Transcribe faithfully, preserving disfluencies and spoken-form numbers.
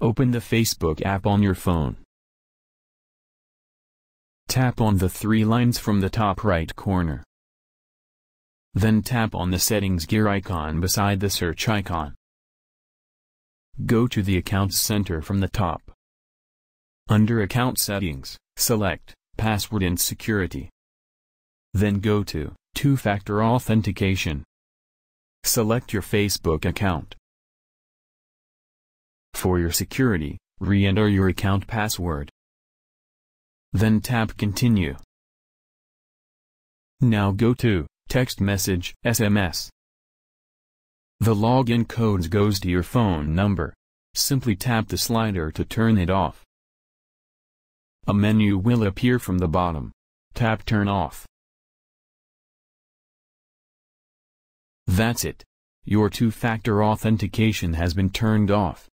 Open the Facebook app on your phone. Tap on the three lines from the top right corner. Then tap on the settings gear icon beside the search icon. Go to the Accounts Center from the top. Under Account Settings, select Password and Security. Then go to Two-Factor Authentication. Select your Facebook account. For your security, re-enter your account password. Then tap Continue. Now go to Text Message, S M S. The login code goes to your phone number. Simply tap the slider to turn it off. A menu will appear from the bottom. Tap Turn Off. That's it. Your two-factor authentication has been turned off.